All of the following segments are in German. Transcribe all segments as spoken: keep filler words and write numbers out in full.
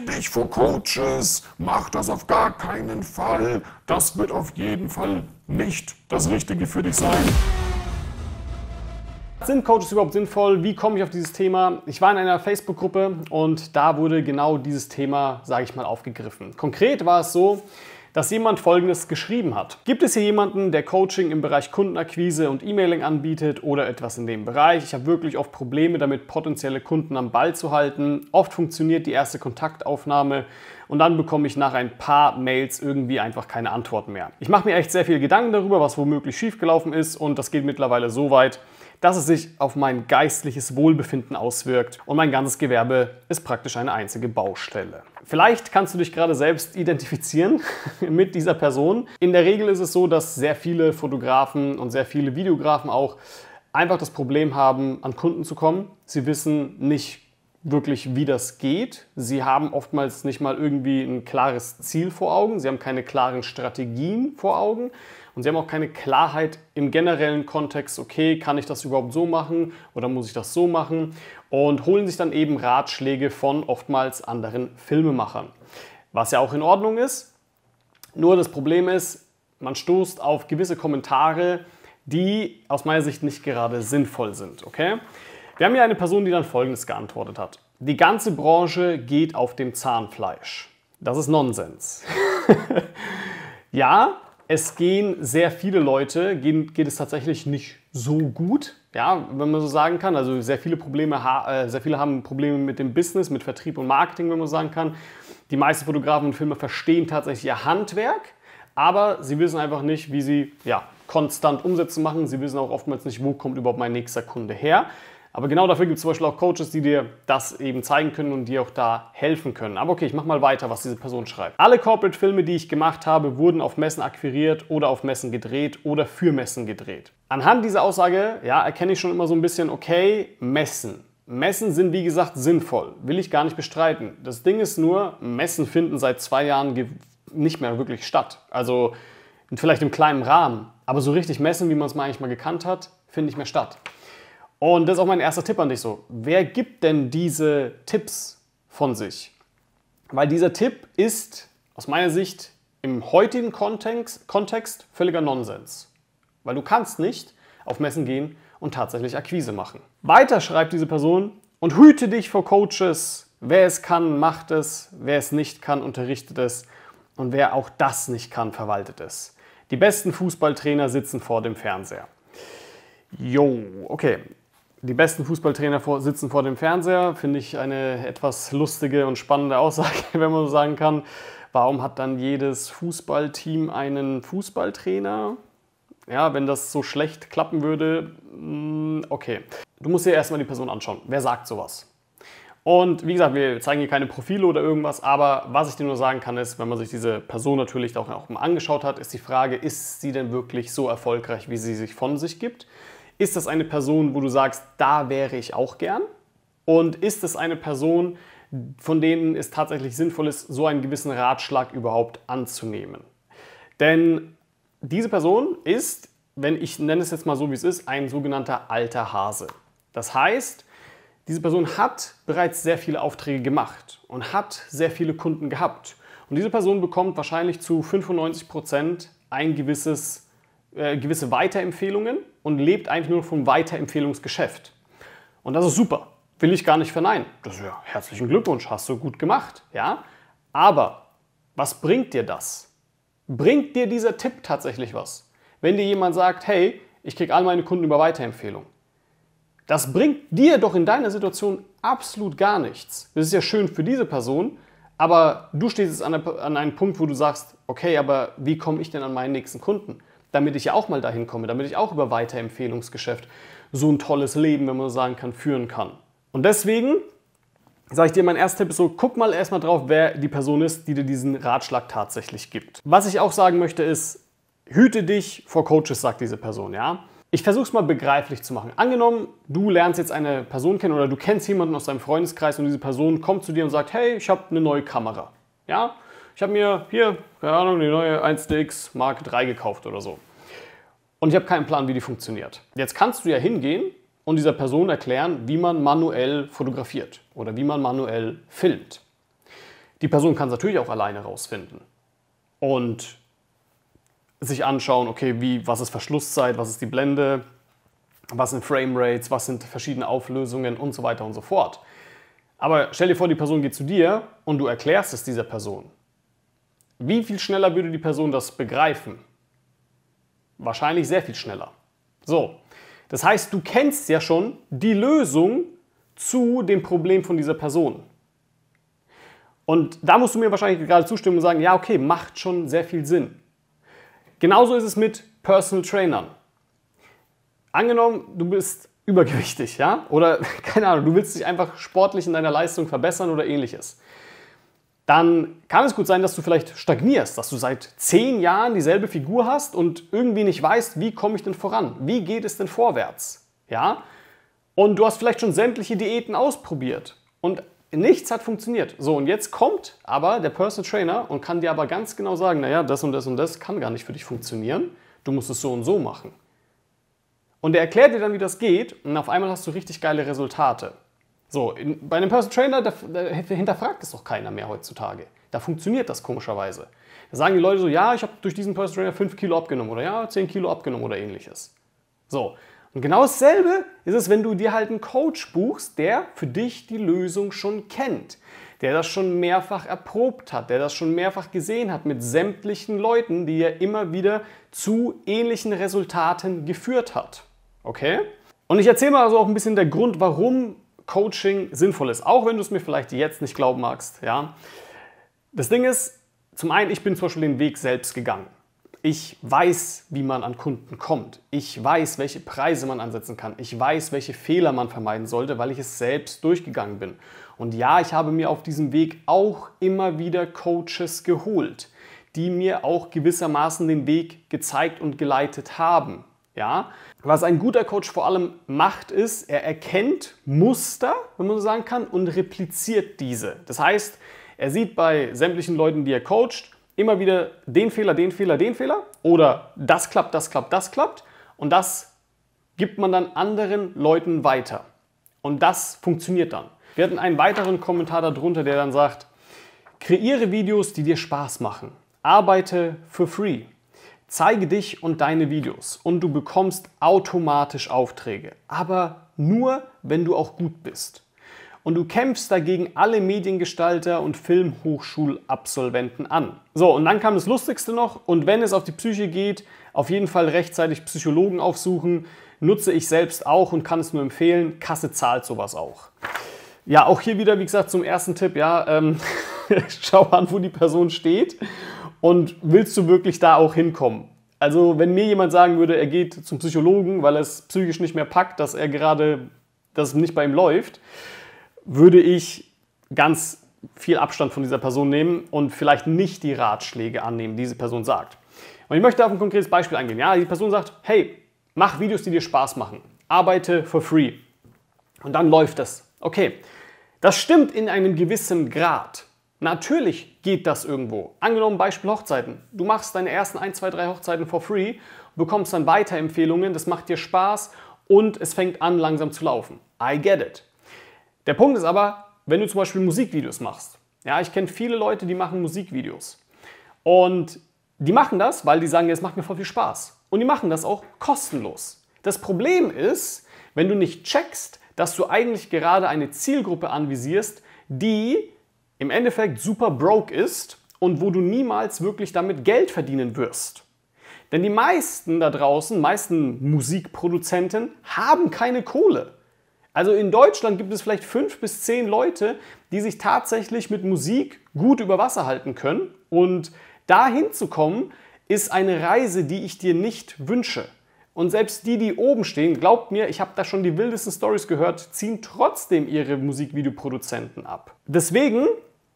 Hüte dich vor Coaches, mach das auf gar keinen Fall. Das wird auf jeden Fall nicht das Richtige für dich sein. Sind Coaches überhaupt sinnvoll? Wie komme ich auf dieses Thema? Ich war in einer Facebook-Gruppe und da wurde genau dieses Thema, sage ich mal, aufgegriffen. Konkret war es so, dass jemand Folgendes geschrieben hat. Gibt es hier jemanden, der Coaching im Bereich Kundenakquise und E-Mailing anbietet oder etwas in dem Bereich? Ich habe wirklich oft Probleme damit, potenzielle Kunden am Ball zu halten. Oft funktioniert die erste Kontaktaufnahme und dann bekomme ich nach ein paar Mails irgendwie einfach keine Antwort mehr. Ich mache mir echt sehr viel Gedanken darüber, was womöglich schiefgelaufen ist, und das geht mittlerweile so weit, dass es sich auf mein geistliches Wohlbefinden auswirkt und mein ganzes Gewerbe ist praktisch eine einzige Baustelle. Vielleicht kannst du dich gerade selbst identifizieren mit dieser Person. In der Regel ist es so, dass sehr viele Fotografen und sehr viele Videografen auch einfach das Problem haben, an Kunden zu kommen. Sie wissen nicht wirklich, wie das geht. Sie haben oftmals nicht mal irgendwie ein klares Ziel vor Augen. Sie haben keine klaren Strategien vor Augen. Und sie haben auch keine Klarheit im generellen Kontext, okay, kann ich das überhaupt so machen oder muss ich das so machen? Und holen sich dann eben Ratschläge von oftmals anderen Filmemachern. Was ja auch in Ordnung ist. Nur das Problem ist, man stoßt auf gewisse Kommentare, die aus meiner Sicht nicht gerade sinnvoll sind, okay? Wir haben hier eine Person, die dann Folgendes geantwortet hat. Die ganze Branche geht auf dem Zahnfleisch. Das ist Nonsens. Ja, es gehen sehr viele Leute, gehen, geht es tatsächlich nicht so gut, ja, wenn man so sagen kann. Also sehr viele Probleme, äh, sehr viele haben Probleme mit dem Business, mit Vertrieb und Marketing, wenn man so sagen kann. Die meisten Fotografen und Filmer verstehen tatsächlich ihr Handwerk, aber sie wissen einfach nicht, wie sie ja, konstant Umsätze machen. Sie wissen auch oftmals nicht, wo kommt überhaupt mein nächster Kunde her. Aber genau dafür gibt es zum Beispiel auch Coaches, die dir das eben zeigen können und dir auch da helfen können. Aber okay, ich mache mal weiter, was diese Person schreibt. Alle Corporate-Filme, die ich gemacht habe, wurden auf Messen akquiriert oder auf Messen gedreht oder für Messen gedreht. Anhand dieser Aussage, ja, erkenne ich schon immer so ein bisschen, okay, Messen. Messen sind, wie gesagt, sinnvoll. Will ich gar nicht bestreiten. Das Ding ist nur, Messen finden seit zwei Jahren nicht mehr wirklich statt. Also vielleicht im kleinen Rahmen. Aber so richtig Messen, wie man es mal eigentlich mal gekannt hat, finden nicht mehr statt. Und das ist auch mein erster Tipp an dich so. Wer gibt denn diese Tipps von sich? Weil dieser Tipp ist aus meiner Sicht im heutigen Kontext, Kontext völliger Nonsens. Weil du kannst nicht auf Messen gehen und tatsächlich Akquise machen. Weiter schreibt diese Person: und hüte dich vor Coaches. Wer es kann, macht es. Wer es nicht kann, unterrichtet es. Und wer auch das nicht kann, verwaltet es. Die besten Fußballtrainer sitzen vor dem Fernseher. Jo, okay. Die besten Fußballtrainer sitzen vor dem Fernseher, finde ich eine etwas lustige und spannende Aussage, wenn man so sagen kann. Warum hat dann jedes Fußballteam einen Fußballtrainer? Ja, wenn das so schlecht klappen würde, okay. Du musst dir erstmal die Person anschauen. Wer sagt sowas? Und wie gesagt, wir zeigen hier keine Profile oder irgendwas, aber was ich dir nur sagen kann ist, wenn man sich diese Person natürlich auch, auch mal angeschaut hat, ist die Frage, ist sie denn wirklich so erfolgreich, wie sie sich von sich gibt? Ist das eine Person, wo du sagst, da wäre ich auch gern? Und ist es eine Person, von denen es tatsächlich sinnvoll ist, so einen gewissen Ratschlag überhaupt anzunehmen? Denn diese Person ist, wenn ich nenne es jetzt mal so, wie es ist, ein sogenannter alter Hase. Das heißt, diese Person hat bereits sehr viele Aufträge gemacht und hat sehr viele Kunden gehabt. Und diese Person bekommt wahrscheinlich zu fünfundneunzig Prozent ein gewisses, äh, gewisse Weiterempfehlungen und lebt eigentlich nur vom Weiterempfehlungsgeschäft. Und das ist super, will ich gar nicht verneinen. Das ist ja, herzlichen Glückwunsch, hast du gut gemacht, ja? Aber was bringt dir das? Bringt dir dieser Tipp tatsächlich was? Wenn dir jemand sagt, hey, ich kriege all meine Kunden über Weiterempfehlung. Das bringt dir doch in deiner Situation absolut gar nichts. Das ist ja schön für diese Person, aber du stehst jetzt an, eine, an einem Punkt, wo du sagst, okay, aber wie komme ich denn an meinen nächsten Kunden? Damit ich ja auch mal dahin komme, damit ich auch über Weiterempfehlungsgeschäft so ein tolles Leben, wenn man so sagen kann, führen kann. Und deswegen sage ich dir, mein erster Tipp ist so, guck mal erstmal drauf, wer die Person ist, die dir diesen Ratschlag tatsächlich gibt. Was ich auch sagen möchte ist, hüte dich vor Coaches, sagt diese Person, ja. Ich versuche es mal begreiflich zu machen. Angenommen, du lernst jetzt eine Person kennen oder du kennst jemanden aus deinem Freundeskreis und diese Person kommt zu dir und sagt, hey, ich habe eine neue Kamera, ja. Ich habe mir hier, keine Ahnung, die neue eins D X Mark drei gekauft oder so. Und ich habe keinen Plan, wie die funktioniert. Jetzt kannst du ja hingehen und dieser Person erklären, wie man manuell fotografiert oder wie man manuell filmt. Die Person kann es natürlich auch alleine rausfinden und sich anschauen, okay, wie, was ist Verschlusszeit, was ist die Blende, was sind Framerates, was sind verschiedene Auflösungen und so weiter und so fort. Aber stell dir vor, die Person geht zu dir und du erklärst es dieser Person. Wie viel schneller würde die Person das begreifen? Wahrscheinlich sehr viel schneller. So, das heißt, du kennst ja schon die Lösung zu dem Problem von dieser Person. Und da musst du mir wahrscheinlich gerade zustimmen und sagen, ja, okay, macht schon sehr viel Sinn. Genauso ist es mit Personal Trainern. Angenommen, du bist übergewichtig, ja? Oder, keine Ahnung, du willst dich einfach sportlich in deiner Leistung verbessern oder ähnliches. Dann kann es gut sein, dass du vielleicht stagnierst, dass du seit zehn Jahren dieselbe Figur hast und irgendwie nicht weißt, wie komme ich denn voran? Wie geht es denn vorwärts? Ja? Und du hast vielleicht schon sämtliche Diäten ausprobiert und nichts hat funktioniert. So, und jetzt kommt aber der Personal Trainer und kann dir aber ganz genau sagen, naja, das und das und das kann gar nicht für dich funktionieren. Du musst es so und so machen. Und er erklärt dir dann, wie das geht und auf einmal hast du richtig geile Resultate. So, in, bei einem Personal Trainer, da, da hinterfragt es doch keiner mehr heutzutage. Da funktioniert das komischerweise. Da sagen die Leute so, ja, ich habe durch diesen Personal Trainer fünf Kilo abgenommen oder ja, zehn Kilo abgenommen oder ähnliches. So. Und genau dasselbe ist es, wenn du dir halt einen Coach buchst, der für dich die Lösung schon kennt, der das schon mehrfach erprobt hat, der das schon mehrfach gesehen hat mit sämtlichen Leuten, die er immer wieder zu ähnlichen Resultaten geführt hat. Okay? Und ich erzähle mal also auch ein bisschen der Grund, warum Coaching sinnvoll ist, auch wenn du es mir vielleicht jetzt nicht glauben magst. Ja? Das Ding ist, zum einen, ich bin zum Beispiel den Weg selbst gegangen. Ich weiß, wie man an Kunden kommt. Ich weiß, welche Preise man ansetzen kann. Ich weiß, welche Fehler man vermeiden sollte, weil ich es selbst durchgegangen bin. Und ja, ich habe mir auf diesem Weg auch immer wieder Coaches geholt, die mir auch gewissermaßen den Weg gezeigt und geleitet haben. Ja? Was ein guter Coach vor allem macht, ist, er erkennt Muster, wenn man so sagen kann, und repliziert diese. Das heißt, er sieht bei sämtlichen Leuten, die er coacht, immer wieder den Fehler, den Fehler, den Fehler oder das klappt, das klappt, das klappt und das gibt man dann anderen Leuten weiter. Und das funktioniert dann. Wir hatten einen weiteren Kommentar darunter, der dann sagt, kreiere Videos, die dir Spaß machen. Arbeite for free. Zeige dich und deine Videos und du bekommst automatisch Aufträge, aber nur, wenn du auch gut bist. Und du kämpfst dagegen alle Mediengestalter und Filmhochschulabsolventen an. So, und dann kam das Lustigste noch. Und wenn es auf die Psyche geht, auf jeden Fall rechtzeitig Psychologen aufsuchen. Nutze ich selbst auch und kann es nur empfehlen. Kasse zahlt sowas auch. Ja, auch hier wieder, wie gesagt, zum ersten Tipp. Ja, ähm, schau an, wo die Person steht. Und willst du wirklich da auch hinkommen? Also, wenn mir jemand sagen würde, er geht zum Psychologen, weil er es psychisch nicht mehr packt, dass er gerade, dass es nicht bei ihm läuft, würde ich ganz viel Abstand von dieser Person nehmen und vielleicht nicht die Ratschläge annehmen, die diese Person sagt. Und ich möchte auf ein konkretes Beispiel eingehen. Ja, die Person sagt, hey, mach Videos, die dir Spaß machen. Arbeite for free. Und dann läuft das. Okay, das stimmt in einem gewissen Grad. Natürlich geht das irgendwo. Angenommen, Beispiel Hochzeiten. Du machst deine ersten ein, zwei, drei Hochzeiten for free, bekommst dann Weiterempfehlungen, das macht dir Spaß und es fängt an, langsam zu laufen. I get it. Der Punkt ist aber, wenn du zum Beispiel Musikvideos machst. Ja, ich kenne viele Leute, die machen Musikvideos. Und die machen das, weil die sagen, es macht mir voll viel Spaß. Und die machen das auch kostenlos. Das Problem ist, wenn du nicht checkst, dass du eigentlich gerade eine Zielgruppe anvisierst, die im Endeffekt super broke ist und wo du niemals wirklich damit Geld verdienen wirst. Denn die meisten da draußen, meisten Musikproduzenten, haben keine Kohle. Also in Deutschland gibt es vielleicht fünf bis zehn Leute, die sich tatsächlich mit Musik gut über Wasser halten können. Und dahin zu kommen, ist eine Reise, die ich dir nicht wünsche. Und selbst die, die oben stehen, glaubt mir, ich habe da schon die wildesten Storys gehört, ziehen trotzdem ihre Musikvideoproduzenten ab. Deswegen,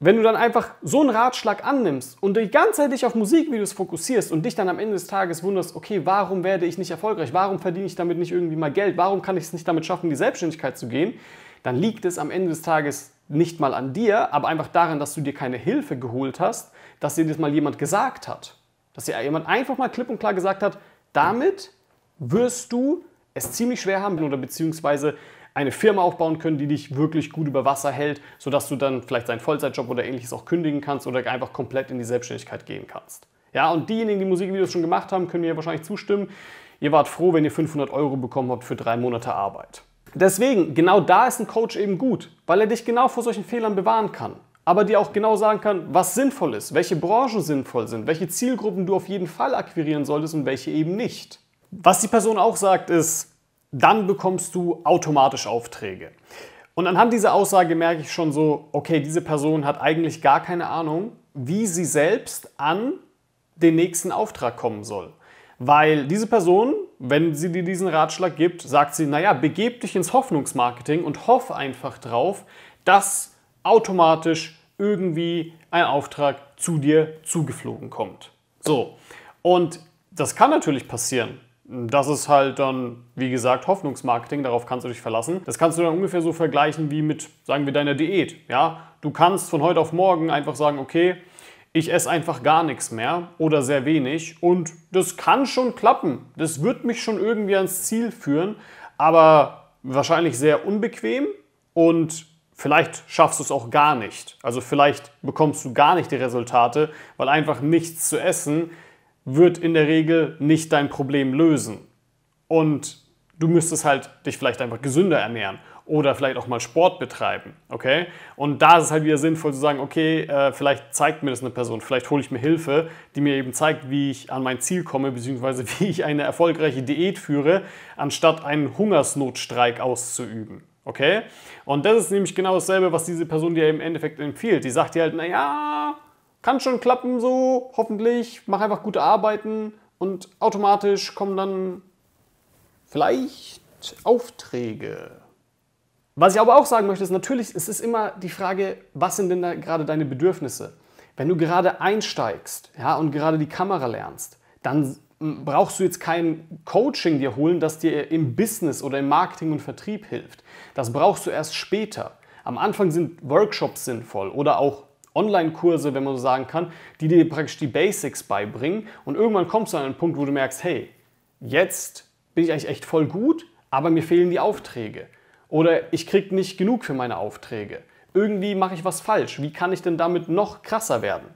wenn du dann einfach so einen Ratschlag annimmst und die ganze Zeit dich auf Musikvideos fokussierst und dich dann am Ende des Tages wunderst, okay, warum werde ich nicht erfolgreich, warum verdiene ich damit nicht irgendwie mal Geld, warum kann ich es nicht damit schaffen, in die Selbstständigkeit zu gehen, dann liegt es am Ende des Tages nicht mal an dir, aber einfach daran, dass du dir keine Hilfe geholt hast, dass dir das mal jemand gesagt hat. Dass dir jemand einfach mal klipp und klar gesagt hat, damit wirst du es ziemlich schwer haben oder beziehungsweise eine Firma aufbauen können, die dich wirklich gut über Wasser hält, sodass du dann vielleicht deinen Vollzeitjob oder ähnliches auch kündigen kannst oder einfach komplett in die Selbstständigkeit gehen kannst. Ja, und diejenigen, die Musikvideos schon gemacht haben, können mir wahrscheinlich zustimmen. Ihr wart froh, wenn ihr fünfhundert Euro bekommen habt für drei Monate Arbeit. Deswegen, genau da ist ein Coach eben gut, weil er dich genau vor solchen Fehlern bewahren kann, aber dir auch genau sagen kann, was sinnvoll ist, welche Branchen sinnvoll sind, welche Zielgruppen du auf jeden Fall akquirieren solltest und welche eben nicht. Was die Person auch sagt ist, dann bekommst du automatisch Aufträge. Und anhand dieser Aussage merke ich schon so, okay, diese Person hat eigentlich gar keine Ahnung, wie sie selbst an den nächsten Auftrag kommen soll. Weil diese Person, wenn sie dir diesen Ratschlag gibt, sagt sie, naja, begeb dich ins Hoffnungsmarketing und hoff einfach drauf, dass automatisch irgendwie ein Auftrag zu dir zugeflogen kommt. So, und das kann natürlich passieren. Das ist halt dann, wie gesagt, Hoffnungsmarketing, darauf kannst du dich verlassen. Das kannst du dann ungefähr so vergleichen wie mit, sagen wir, deiner Diät. Ja? Du kannst von heute auf morgen einfach sagen, okay, ich esse einfach gar nichts mehr oder sehr wenig und das kann schon klappen. Das wird mich schon irgendwie ans Ziel führen, aber wahrscheinlich sehr unbequem und vielleicht schaffst du es auch gar nicht. Also vielleicht bekommst du gar nicht die Resultate, weil einfach nichts zu essen wird in der Regel nicht dein Problem lösen. Und du müsstest halt dich vielleicht einfach gesünder ernähren. Oder vielleicht auch mal Sport betreiben, okay? Und da ist es halt wieder sinnvoll zu sagen, okay, äh, vielleicht zeigt mir das eine Person, vielleicht hole ich mir Hilfe, die mir eben zeigt, wie ich an mein Ziel komme, beziehungsweise wie ich eine erfolgreiche Diät führe, anstatt einen Hungersnotstreik auszuüben, okay? Und das ist nämlich genau dasselbe, was diese Person dir im Endeffekt empfiehlt. Die sagt dir halt, naja, kann schon klappen so, hoffentlich, mach einfach gute Arbeiten und automatisch kommen dann vielleicht Aufträge. Was ich aber auch sagen möchte, ist natürlich, es ist immer die Frage, was sind denn da gerade deine Bedürfnisse? Wenn du gerade einsteigst, ja, und gerade die Kamera lernst, dann brauchst du jetzt kein Coaching dir holen, das dir im Business oder im Marketing und Vertrieb hilft. Das brauchst du erst später. Am Anfang sind Workshops sinnvoll oder auch Online-Kurse, wenn man so sagen kann, die dir praktisch die Basics beibringen. Und irgendwann kommst du an einen Punkt, wo du merkst, hey, jetzt bin ich eigentlich echt voll gut, aber mir fehlen die Aufträge. Oder ich kriege nicht genug für meine Aufträge. Irgendwie mache ich was falsch. Wie kann ich denn damit noch krasser werden?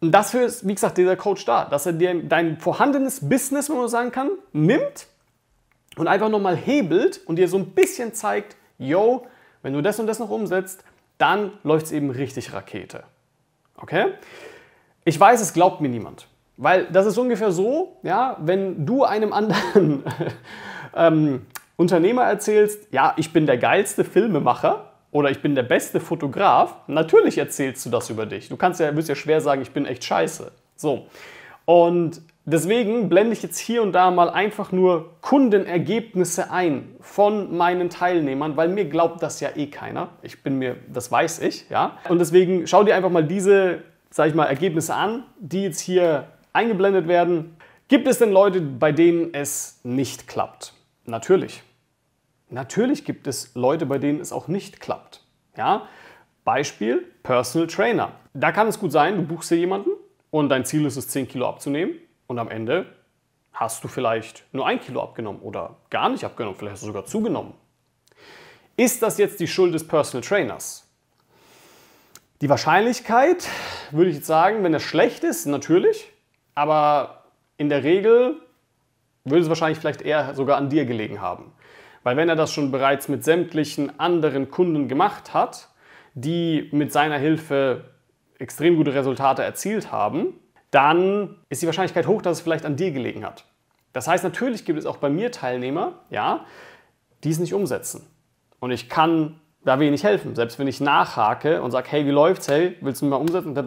Und dafür ist, wie gesagt, dieser Coach da, dass er dir dein vorhandenes Business, wenn man so sagen kann, nimmt und einfach nochmal hebelt und dir so ein bisschen zeigt, yo, wenn du das und das noch umsetzt, dann läuft es eben richtig Rakete. Okay? Ich weiß, es glaubt mir niemand. Weil das ist ungefähr so, ja, wenn du einem anderen ähm, Unternehmer erzählst, ja, ich bin der geilste Filmemacher oder ich bin der beste Fotograf, natürlich erzählst du das über dich. Du kannst ja, wirst ja schwer sagen, ich bin echt scheiße. So. Und deswegen blende ich jetzt hier und da mal einfach nur Kundenergebnisse ein von meinen Teilnehmern, weil mir glaubt das ja eh keiner. Ich bin mir, das weiß ich, ja. Und deswegen schau dir einfach mal diese, sag ich mal, Ergebnisse an, die jetzt hier eingeblendet werden. Gibt es denn Leute, bei denen es nicht klappt? Natürlich. Natürlich gibt es Leute, bei denen es auch nicht klappt. Ja? Beispiel Personal Trainer. Da kann es gut sein, du buchst dir jemanden und dein Ziel ist es, zehn Kilo abzunehmen und am Ende hast du vielleicht nur ein Kilo abgenommen oder gar nicht abgenommen, vielleicht hast du sogar zugenommen. Ist das jetzt die Schuld des Personal Trainers? Die Wahrscheinlichkeit, würde ich jetzt sagen, wenn er schlecht ist, natürlich, aber in der Regel würde es wahrscheinlich vielleicht eher sogar an dir gelegen haben. Weil wenn er das schon bereits mit sämtlichen anderen Kunden gemacht hat, die mit seiner Hilfe extrem gute Resultate erzielt haben, dann ist die Wahrscheinlichkeit hoch, dass es vielleicht an dir gelegen hat. Das heißt, natürlich gibt es auch bei mir Teilnehmer, ja, die es nicht umsetzen. Und ich kann da wenig helfen. Selbst wenn ich nachhake und sage, hey, wie läuft's, hey, willst du mal umsetzen,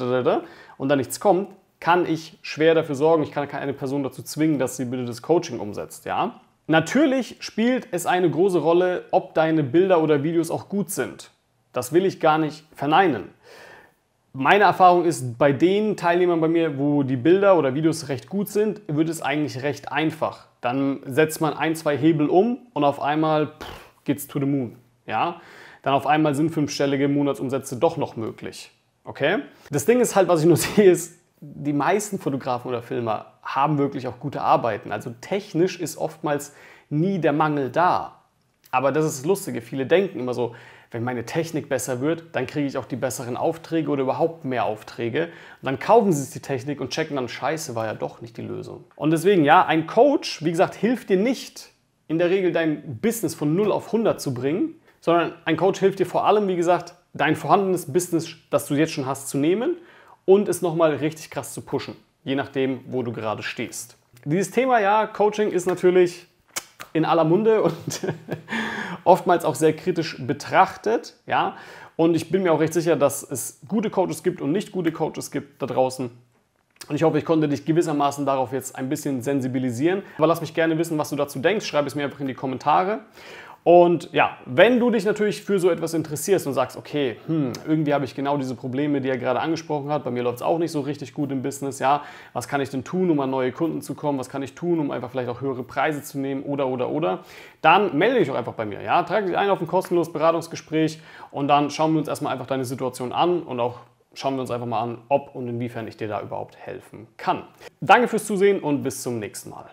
und da nichts kommt, kann ich schwer dafür sorgen, ich kann eine Person dazu zwingen, dass sie bitte das Coaching umsetzt, ja. Natürlich spielt es eine große Rolle, ob deine Bilder oder Videos auch gut sind. Das will ich gar nicht verneinen. Meine Erfahrung ist, bei den Teilnehmern bei mir, wo die Bilder oder Videos recht gut sind, wird es eigentlich recht einfach. Dann setzt man ein, zwei Hebel um und auf einmal pff, geht's to the moon. Ja? Dann auf einmal sind fünfstellige Monatsumsätze doch noch möglich. Okay? Das Ding ist halt, was ich nur sehe, ist, die meisten Fotografen oder Filmer haben wirklich auch gute Arbeiten. Also technisch ist oftmals nie der Mangel da. Aber das ist das Lustige, viele denken immer so, wenn meine Technik besser wird, dann kriege ich auch die besseren Aufträge oder überhaupt mehr Aufträge. Und dann kaufen sie sich die Technik und checken dann, scheiße, war ja doch nicht die Lösung. Und deswegen, ja, ein Coach, wie gesagt, hilft dir nicht, in der Regel dein Business von null auf hundert zu bringen, sondern ein Coach hilft dir vor allem, wie gesagt, dein vorhandenes Business, das du jetzt schon hast, zu nehmen und es nochmal richtig krass zu pushen, je nachdem, wo du gerade stehst. Dieses Thema, ja, Coaching ist natürlich in aller Munde und oftmals auch sehr kritisch betrachtet, ja. Und ich bin mir auch recht sicher, dass es gute Coaches gibt und nicht gute Coaches gibt da draußen. Und ich hoffe, ich konnte dich gewissermaßen darauf jetzt ein bisschen sensibilisieren. Aber lass mich gerne wissen, was du dazu denkst. Schreib es mir einfach in die Kommentare. Und ja, wenn du dich natürlich für so etwas interessierst und sagst, okay, hm, irgendwie habe ich genau diese Probleme, die er gerade angesprochen hat, bei mir läuft es auch nicht so richtig gut im Business, ja, was kann ich denn tun, um an neue Kunden zu kommen, was kann ich tun, um einfach vielleicht auch höhere Preise zu nehmen oder, oder, oder, dann melde dich doch einfach bei mir, ja, trage dich ein auf ein kostenloses Beratungsgespräch und dann schauen wir uns erstmal einfach deine Situation an und auch schauen wir uns einfach mal an, ob und inwiefern ich dir da überhaupt helfen kann. Danke fürs Zusehen und bis zum nächsten Mal.